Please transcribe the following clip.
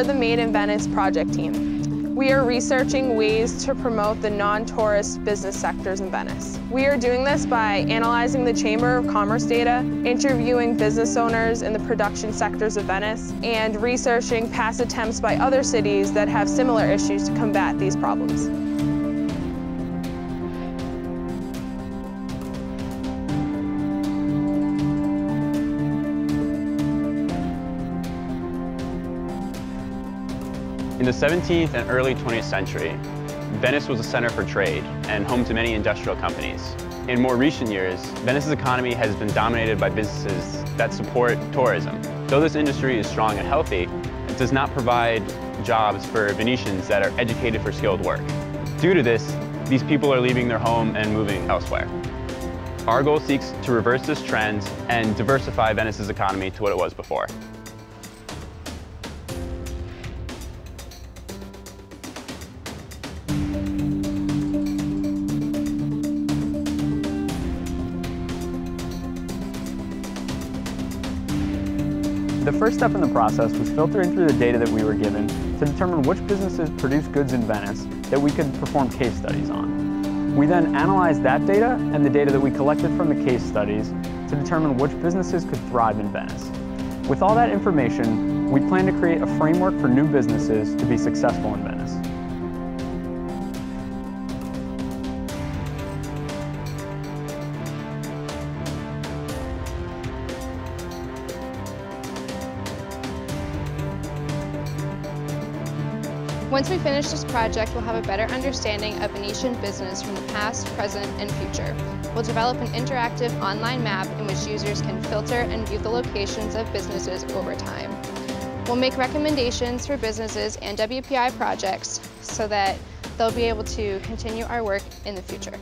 We're the Made in Venice project team. We are researching ways to promote the non-tourist business sectors in Venice. We are doing this by analyzing the Chamber of Commerce data, interviewing business owners in the production sectors of Venice, and researching past attempts by other cities that have similar issues to combat these problems. In the 17th and early 20th century, Venice was a center for trade and home to many industrial companies. In more recent years, Venice's economy has been dominated by businesses that support tourism. Though this industry is strong and healthy, it does not provide jobs for Venetians that are educated for skilled work. Due to this, these people are leaving their home and moving elsewhere. Our goal seeks to reverse this trend and diversify Venice's economy to what it was before. The first step in the process was filtering through the data that we were given to determine which businesses produce goods in Venice that we could perform case studies on. We then analyzed that data and the data that we collected from the case studies to determine which businesses could thrive in Venice. With all that information, we plan to create a framework for new businesses to be successful in Venice. Once we finish this project, we'll have a better understanding of Venetian business from the past, present, and future. We'll develop an interactive online map in which users can filter and view the locations of businesses over time. We'll make recommendations for businesses and WPI projects so that they'll be able to continue our work in the future.